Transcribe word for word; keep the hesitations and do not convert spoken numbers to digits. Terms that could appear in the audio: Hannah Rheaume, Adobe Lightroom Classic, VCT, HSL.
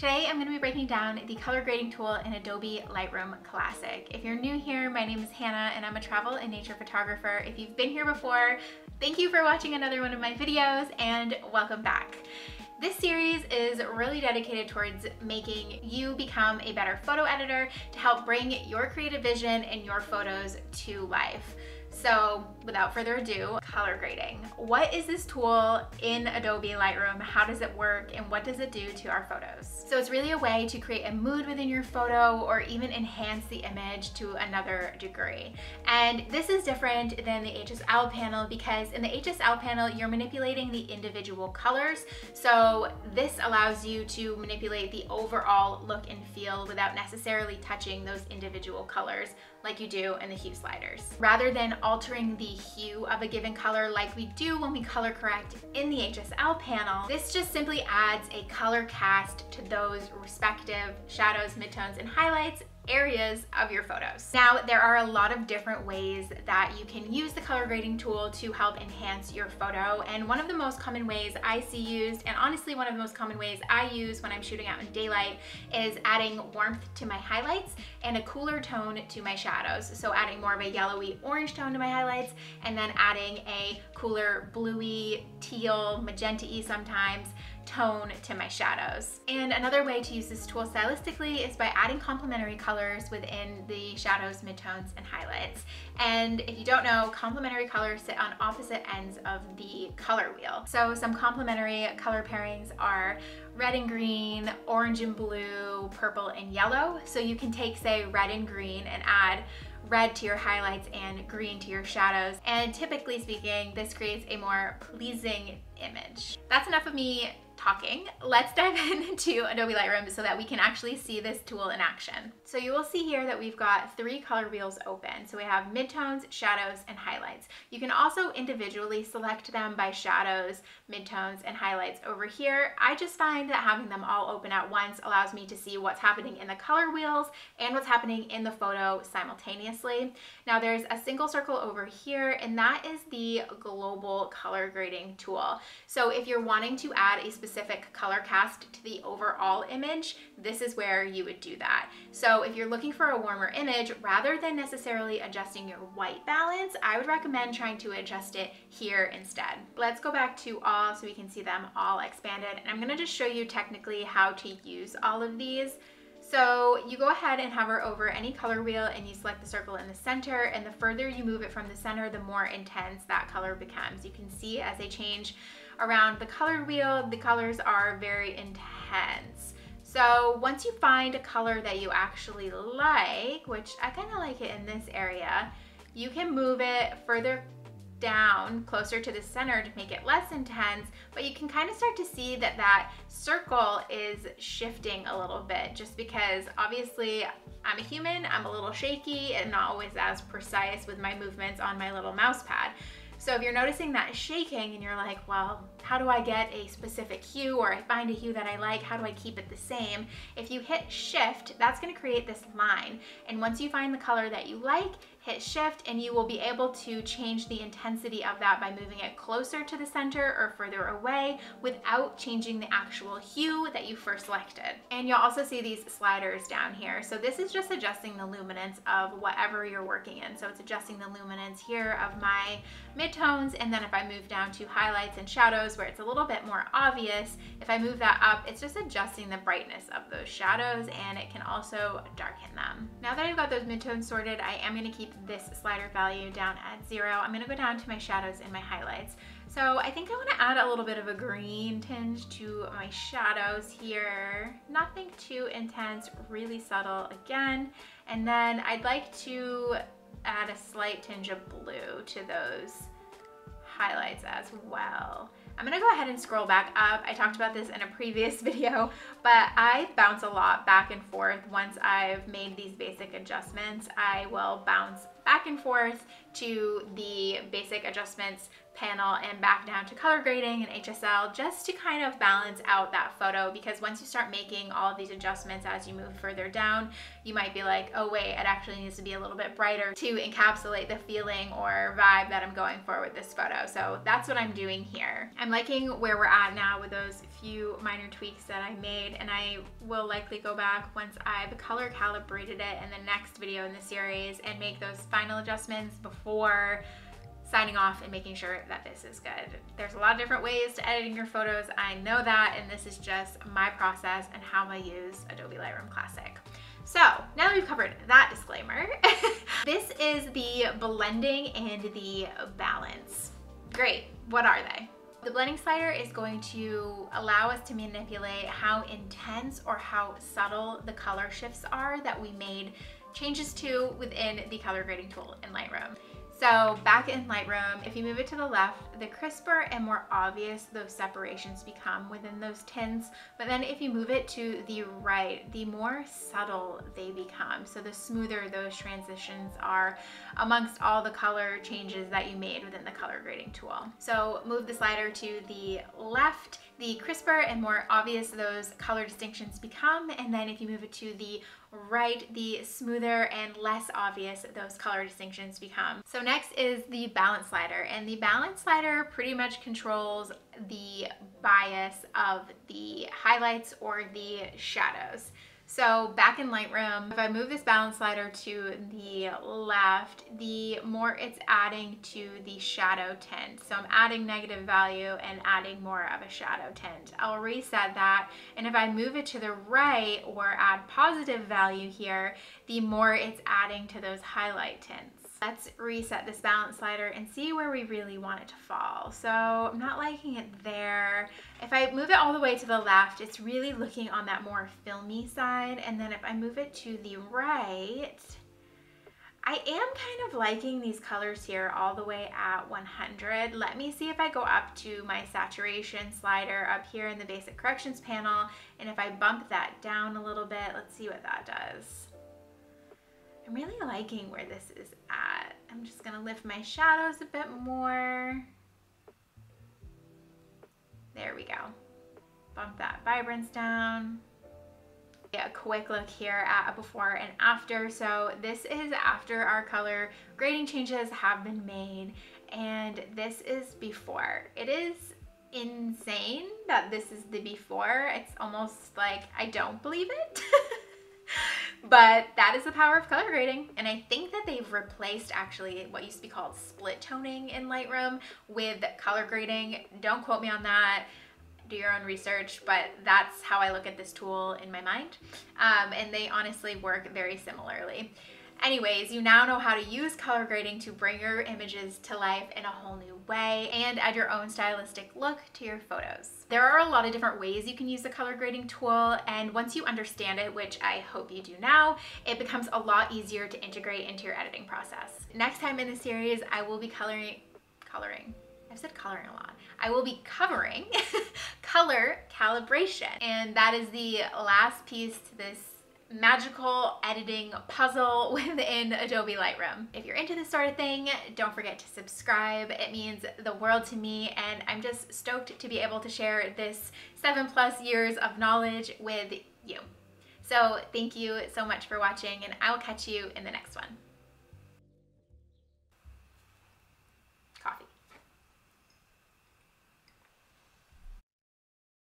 Today, I'm going to be breaking down the color grading tool in Adobe Lightroom Classic. If you're new here, my name is Hannah and I'm a travel and nature photographer. If you've been here before, thank you for watching another one of my videos and welcome back. This series is really dedicated towards making you become a better photo editor to help bring your creative vision and your photos to life. So without further ado, color grading. What is this tool in Adobe Lightroom? How does it work and what does it do to our photos? So it's really a way to create a mood within your photo or even enhance the image to another degree. And this is different than the H S L panel because in the H S L panel, you're manipulating the individual colors. So this allows you to manipulate the overall look and feel without necessarily touching those individual colors like you do in the hue sliders. Rather than altering the hue of a given color like we do when we color correct in the H S L panel, this just simply adds a color cast to those respective shadows, midtones, and highlights areas of your photos. Now, there are a lot of different ways that you can use the color grading tool to help enhance your photo. And one of the most common ways I see used, and honestly one of the most common ways I use when I'm shooting out in daylight, is adding warmth to my highlights and a cooler tone to my shadows. So adding more of a yellowy orange tone to my highlights and then adding a cooler bluey, teal, magenta-y sometimes, tone to my shadows. And another way to use this tool stylistically is by adding complementary colors within the shadows, midtones, and highlights. And if you don't know, complementary colors sit on opposite ends of the color wheel. So some complementary color pairings are red and green, orange and blue, purple and yellow. So you can take, say, red and green and add red to your highlights and green to your shadows. And typically speaking, this creates a more pleasing image. That's enough of me talking. Let's dive into Adobe Lightroom so that we can actually see this tool in action. So you will see here that we've got three color wheels open. So we have midtones, shadows, and highlights. You can also individually select them by shadows, midtones, and highlights over here. I just find that having them all open at once allows me to see what's happening in the color wheels and what's happening in the photo simultaneously. Now there's a single circle over here, and that is the global color grading tool. So if you're wanting to add a specific specific color cast to the overall image, this is where you would do that. So if you're looking for a warmer image, rather than necessarily adjusting your white balance, I would recommend trying to adjust it here instead. Let's go back to all so we can see them all expanded. And I'm going to just show you technically how to use all of these. So you go ahead and hover over any color wheel and you select the circle in the center, and the further you move it from the center, the more intense that color becomes. You can see as I change around the color wheel, the colors are very intense. So once you find a color that you actually like, which I kind of like it in this area, you can move it further down closer to the center to make it less intense, but you can kind of start to see that that circle is shifting a little bit just because obviously I'm a human, I'm a little shaky and not always as precise with my movements on my little mouse pad. So if you're noticing that shaking and you're like, well, how do I get a specific hue, or I find a hue that I like, how do I keep it the same? If you hit shift, that's going to create this line. And once you find the color that you like, hit shift and you will be able to change the intensity of that by moving it closer to the center or further away without changing the actual hue that you first selected. And you'll also see these sliders down here. So this is just adjusting the luminance of whatever you're working in. So it's adjusting the luminance here of my midtones, and then if I move down to highlights and shadows where it's a little bit more obvious, if I move that up, it's just adjusting the brightness of those shadows, and it can also darken them. Now that I've got those midtones sorted, I am going to keep this slider value down at zero. I'm going to go down to my shadows and my highlights. So I think I want to add a little bit of a green tinge to my shadows here. Nothing too intense, really subtle again. And then I'd like to add a slight tinge of blue to those highlights as well. I'm gonna go ahead and scroll back up. I talked about this in a previous video, but I bounce a lot back and forth. Once I've made these basic adjustments, I will bounce back and forth to the basic adjustments panel and back down to color grading and H S L just to kind of balance out that photo, because once you start making all of these adjustments as you move further down, you might be like, oh wait, it actually needs to be a little bit brighter to encapsulate the feeling or vibe that I'm going for with this photo. So that's what I'm doing here. I'm liking where we're at now with those few minor tweaks that I made, and I will likely go back once I've color calibrated it in the next video in the series and make those final adjustments before signing off and making sure that this is good. There's a lot of different ways to editing your photos, I know that, and this is just my process and how I use Adobe Lightroom Classic. So now that we've covered that disclaimer, this is the blending and the balance. Great, what are they? The blending slider is going to allow us to manipulate how intense or how subtle the color shifts are that we made changes to within the color grading tool in Lightroom. So back in Lightroom, if you move it to the left, the crisper and more obvious those separations become within those tints. But then if you move it to the right, the more subtle they become. So the smoother those transitions are amongst all the color changes that you made within the color grading tool. So move the slider to the left, the crisper and more obvious those color distinctions become. And then if you move it to the right, the smoother and less obvious those color distinctions become. So next is the balance slider, and the balance slider pretty much controls the bias of the highlights or the shadows. So back in Lightroom, if I move this balance slider to the left, the more it's adding to the shadow tint. So I'm adding negative value and adding more of a shadow tint. I'll reset that. And if I move it to the right or add positive value here, the more it's adding to those highlight tints. Let's reset this balance slider and see where we really want it to fall. So I'm not liking it there. If I move it all the way to the left, it's really looking on that more filmy side. And then if I move it to the right, I am kind of liking these colors here all the way at one hundred. Let me see if I go up to my saturation slider up here in the basic corrections panel. And if I bump that down a little bit, let's see what that does. I'm really liking where this is at. I'm just gonna lift my shadows a bit more. There we go. Bump that vibrance down. Yeah, a quick look here at a before and after. So this is after our color grading changes have been made, and this is before. It is insane that this is the before. It's almost like I don't believe it. But that is the power of color grading. And I think that they've replaced actually what used to be called split toning in Lightroom with color grading. Don't quote me on that. Do your own research, but that's how I look at this tool in my mind. Um, and they honestly work very similarly. Anyways, you now know how to use color grading to bring your images to life in a whole new way and add your own stylistic look to your photos. There are a lot of different ways you can use the color grading tool, and once you understand it, which I hope you do now, it becomes a lot easier to integrate into your editing process. Next time in the series, I will be coloring, coloring, I've said coloring a lot. I will be covering color calibration, and that is the last piece to this magical editing puzzle within Adobe Lightroom. If you're into this sort of thing, don't forget to subscribe. It means the world to me, and I'm just stoked to be able to share this seven plus years of knowledge with you. So thank you so much for watching, and I will catch you in the next one.